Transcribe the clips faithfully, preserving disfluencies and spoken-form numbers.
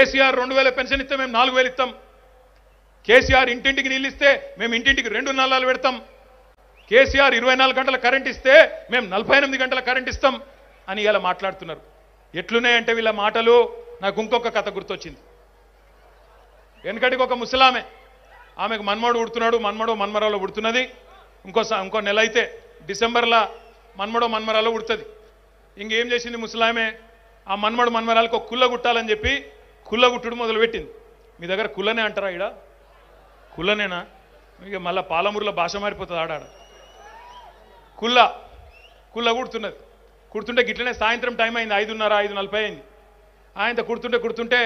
కేసీఆర్ రెండు వేల పెన్షన్ ఇస్తే మేము నాలుగు వేలు ఇస్తాం, కేసీఆర్ ఇంటింటికి నీళ్ళు ఇస్తే మేము ఇంటింటికి రెండు నల్లాలు పెడతాం, కేసీఆర్ ఇరవై నాలుగు గంటల కరెంట్ ఇస్తే మేము నలభై ఎనిమిది గంటల కరెంట్ ఇస్తాం అని ఇలా మాట్లాడుతున్నారు. ఎట్లున్నాయంటే వీళ్ళ మాటలు నాకు ఇంకొక కథ గుర్తొచ్చింది. వెనకటికి ఒక ముసలామె, ఆమెకు మన్మడు ఉడుతున్నాడు, మన్మడో మన్మరాలో ఉడుతున్నది, ఇంకో ఇంకో నెల అయితే డిసెంబర్లో మన్మడో మన్మరాలో ఉడుతుంది. ఇంకేం చేసింది ముసలామె, ఆ మన్మడు మన్మరాలకు ఒక కుల్ల గుట్టాలని చెప్పి కుల్ల గుట్టుడు మొదలుపెట్టింది. మీ దగ్గర కుల్లనే అంటారా? ఇడ కుల్లనేనా? ఇక మళ్ళీ పాలమూరులో భాష మారిపోతుంది. ఆడాడ కుల్ల కుల్ల కుడుతున్నది. కుడుతుంటే గిట్లనే సాయంత్రం టైం అయింది, ఐదున్నర ఐదు నలభై అయింది. ఆయనతో కుడుతుంటే కుడుతుంటే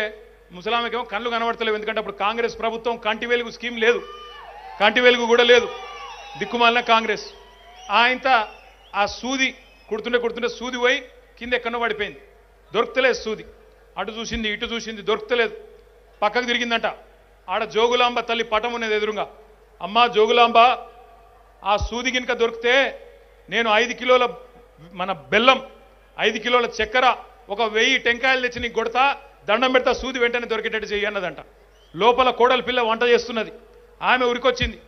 ముసలామెకేమో కళ్ళు కనబడతలేవు, ఎందుకంటే అప్పుడు కాంగ్రెస్ ప్రభుత్వం కంటి వెలుగు స్కీమ్ లేదు, కంటి వెలుగు కూడా లేదు, దిక్కుమాలిన కాంగ్రెస్. ఆయంత ఆ సూది కుడుతుంటే కుడుతుంటే సూది పోయి కింద ఎక్కడో పడిపోయింది, దొరుకుతలేదు సూది. అటు చూసింది ఇటు చూసింది దొరుకుతలేదు, పక్కకు తిరిగిందంట. ఆడ జోగులాంబ తల్లి పటం ఉన్నది ఎదురుగా. అమ్మ జోగులాంబ, ఆ సూది గినక దొరికితే నేను ఐదు కిలోల మన బెల్లం, ఐదు కిలోల చక్కెర, ఒక వెయ్యి టెంకాయలు తెచ్చి నీకు కొడతా, దండం పెడతా, సూది వెంటనే దొరికేటట్టు చెయ్యన్నదంట. లోపల కోడల పిల్ల వంట చేస్తున్నది. ఆమె ఉరికొచ్చింది,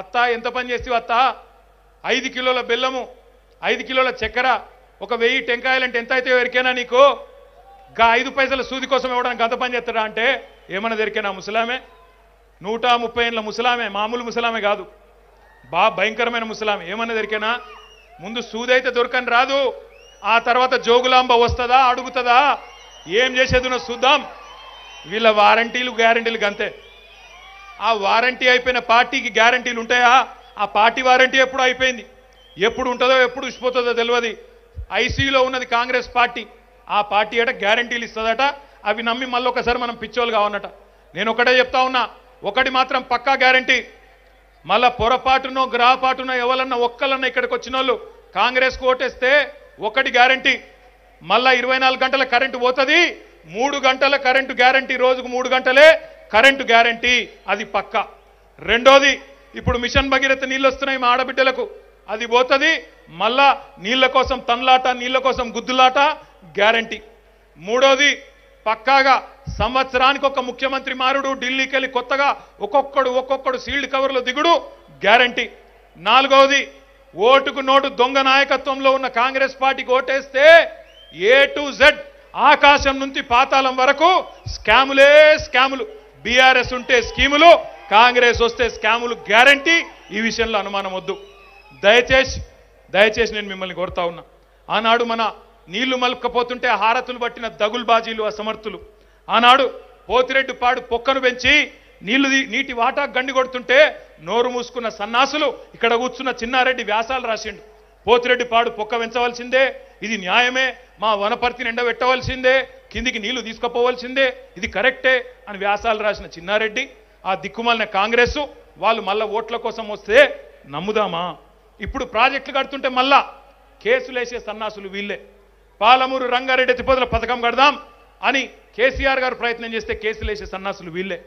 అత్త ఎంత పని చేస్తావు అత్త, ఐదు కిలోల బెల్లము, ఐదు కిలోల చక్కెర, ఒక వెయ్యి టెంకాయలంటే ఎంత అయితే ఎరికేనా నీకు, గా ఐదు పైసల సూది కోసం ఇవ్వడానికి గంత పని చేస్తాడా అంటే ఏమన్నా దొరికేనా ముసలామే. నూట ముప్పై ఏళ్ళ ముసలామే, మామూలు ముసలామే కాదు, బా భయంకరమైన ముసలామే. ఏమన్నా దొరికేనా, ముందు సూది అయితే దొరకని రాదు, ఆ తర్వాత జోగులాంబ వస్తుందా అడుగుతుందా, ఏం చేసేదినో చూద్దాం. వీళ్ళ వారంటీలు గ్యారంటీలు అంతే. ఆ వారంటీ అయిపోయిన పార్టీకి గ్యారంటీలు ఉంటాయా? ఆ పార్టీ వారంటీ ఎప్పుడు అయిపోయింది, ఎప్పుడు ఉంటుందో ఎప్పుడు ఉసిపోతుందో తెలియదు. ఐసీయూలో ఉన్నది కాంగ్రెస్ పార్టీ, ఆ పార్టీ అట గ్యారంటీలు ఇస్తుందట, అవి నమ్మి మళ్ళొకసారి మనం పిచ్చోలు కావన్నట. నేను ఒకటే చెప్తా ఉన్నా, ఒకటి మాత్రం పక్కా గ్యారంటీ, మళ్ళా పొరపాటునో గ్రహపాటునో ఎవరన్నా ఒక్కలన్నా ఇక్కడికి వచ్చిన వాళ్ళు కాంగ్రెస్కు ఓటేస్తే ఒకటి గ్యారంటీ, మళ్ళా ఇరవై నాలుగు గంటల కరెంటు పోతుంది, మూడు గంటల కరెంటు గ్యారంటీ, రోజుకు మూడు గంటలే కరెంటు గ్యారంటీ, అది పక్క. రెండోది, ఇప్పుడు మిషన్ భగీరథ నీళ్ళు వస్తున్నాయి మా ఆడబిడ్డలకు, అది పోతుంది, మళ్ళా నీళ్ళ కోసం తన్లాట, నీళ్ళ కోసం గుద్దులాట, గ్యారంటీ. మూడోది, పక్కాగా సంవత్సరానికి ఒక ముఖ్యమంత్రి మారుడు, ఢిల్లీకి వెళ్ళి కొత్తగా ఒక్కొక్కడు ఒక్కొక్కడు సీల్డ్ కవర్లో దిగుడు, గ్యారంటీ. నాలుగోది, ఓటుకు నోటు దొంగ నాయకత్వంలో ఉన్న కాంగ్రెస్ పార్టీకి ఓటేస్తే ఏ టు జెడ్, ఆకాశం నుంచి పాతాళం వరకు స్కాములే స్కాములు, బీఆర్ఎస్ ఉంటే స్కీములు, కాంగ్రెస్ వస్తే స్కాములు, గ్యారంటీ. ఈ విషయంలో అనుమానం వద్దు. దయచేసి దయచేసి నేను మిమ్మల్ని కోరుతా ఉన్నా, ఆనాడు మన నీళ్లు మలుపుకపోతుంటే హారతులు పట్టిన దగుల్బాజీలు అసమర్థులు, ఆనాడు పోతిరెడ్డి పాడు పొక్కను పెంచి నీళ్లు నీటి వాటా గండి కొడుతుంటే నోరు మూసుకున్న సన్నాసులు, ఇక్కడ కూర్చున్న చిన్నారెడ్డి వ్యాసాలు రాసిండు, పోతిరెడ్డి పాడు పొక్క పెంచవలసిందే, ఇది న్యాయమే, మా వనపర్తిని ఎండబెట్టవలసిందే, కిందికి నీళ్లు తీసుకుపోవలసిందే, ఇది కరెక్టే అని వ్యాసాలు రాసిన చిన్నారెడ్డి, ఆ దిక్కుమాలిన కాంగ్రెస్ వాళ్ళు మళ్ళా ఓట్ల కోసం వస్తే నమ్ముదామా? ఇప్పుడు ప్రాజెక్టులు కడుతుంటే మళ్ళా కేసులు వేసే సన్నాసులు వీళ్ళే. పాలమూరు రంగారెడ్డి ఎత్తిపోతల పథకం కడదాం అని కేసీఆర్ గారు ప్రయత్నం చేస్తే కేసులు వేసే సన్నాసులు వీళ్ళే.